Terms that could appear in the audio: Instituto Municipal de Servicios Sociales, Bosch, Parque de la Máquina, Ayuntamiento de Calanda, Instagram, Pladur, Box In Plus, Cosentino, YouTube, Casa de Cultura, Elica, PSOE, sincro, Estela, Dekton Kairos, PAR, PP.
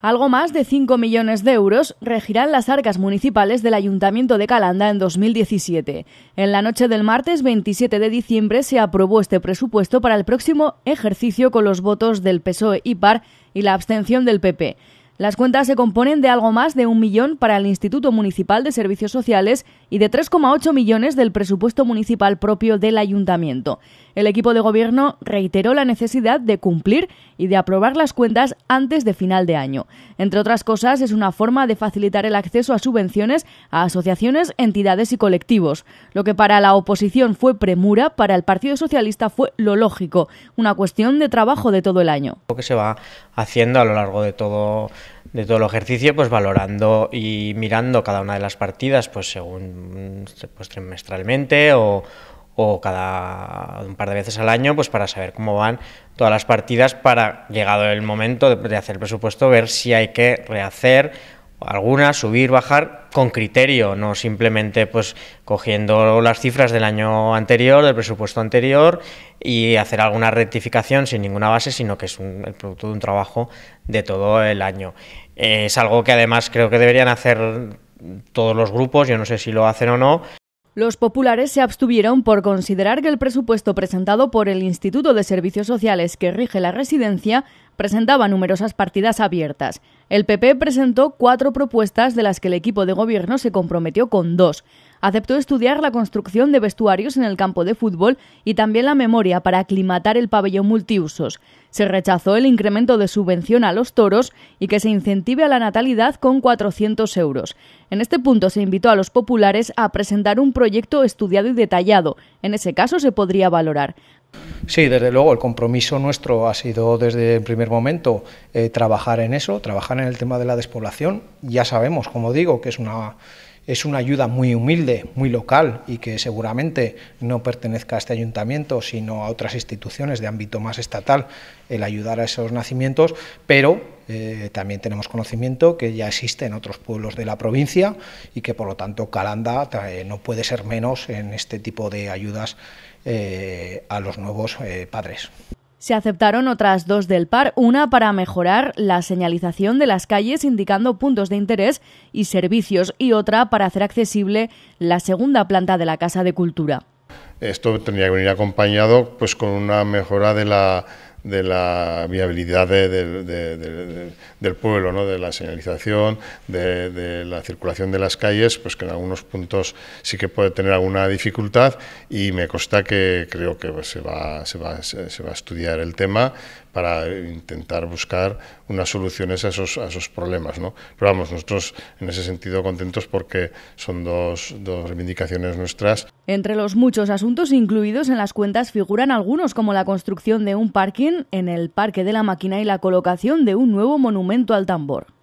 Algo más de 5 millones de euros regirán las arcas municipales del Ayuntamiento de Calanda en 2017. En la noche del martes 27 de diciembre se aprobó este presupuesto para el próximo ejercicio con los votos del PSOE y PAR y la abstención del PP. Las cuentas se componen de algo más de 1 millón para el Instituto Municipal de Servicios Sociales y de 3,8 millones del presupuesto municipal propio del Ayuntamiento. El equipo de gobierno reiteró la necesidad de cumplir y de aprobar las cuentas antes de final de año. Entre otras cosas, es una forma de facilitar el acceso a subvenciones a asociaciones, entidades y colectivos. Lo que para la oposición fue premura, para el Partido Socialista fue lo lógico, una cuestión de trabajo de todo el año. Lo que se va haciendo a lo largo de todo el ejercicio, pues valorando y mirando cada una de las partidas, pues según trimestralmente o cada un par de veces al año, pues para saber cómo van todas las partidas, para, llegado el momento de hacer el presupuesto, ver si hay que rehacer alguna, subir, bajar, con criterio, no simplemente pues cogiendo las cifras del año anterior, del presupuesto anterior, y hacer alguna rectificación sin ninguna base, sino que es el producto de un trabajo de todo el año. Es algo que además creo que deberían hacer todos los grupos, yo no sé si lo hacen o no. Los populares se abstuvieron por considerar que el presupuesto presentado por el Instituto de Servicios Sociales que rige la residencia presentaba numerosas partidas abiertas. El PP presentó 4 propuestas, de las que el equipo de gobierno se comprometió con 2. Aceptó estudiar la construcción de vestuarios en el campo de fútbol y también la memoria para aclimatar el pabellón multiusos. Se rechazó el incremento de subvención a los toros y que se incentive a la natalidad con 400 euros. En este punto se invitó a los populares a presentar un proyecto estudiado y detallado. En ese caso se podría valorar. Sí, desde luego, el compromiso nuestro ha sido desde el primer momento trabajar en eso, trabajar en el tema de la despoblación. Ya sabemos, como digo, que es una ayuda muy humilde, muy local y que seguramente no pertenezca a este ayuntamiento, sino a otras instituciones de ámbito más estatal, el ayudar a esos nacimientos, pero también tenemos conocimiento que ya existe en otros pueblos de la provincia y que por lo tanto Calanda no puede ser menos en este tipo de ayudas a los nuevos padres. Se aceptaron otras 2 del PAR, una para mejorar la señalización de las calles indicando puntos de interés y servicios y otra para hacer accesible la segunda planta de la Casa de Cultura. Esto tendría que venir acompañado pues con una mejora de la viabilidad del pueblo, ¿no? De la señalización, de la circulación de las calles, pues que en algunos puntos sí que puede tener alguna dificultad y me consta que creo que pues, se va a estudiar el tema para intentar buscar unas soluciones a esos problemas, ¿no? Pero vamos, nosotros en ese sentido contentos porque son dos reivindicaciones nuestras. Entre los muchos asuntos incluidos en las cuentas figuran algunos como la construcción de un parking en el Parque de la Máquina y la colocación de un nuevo monumento al tambor.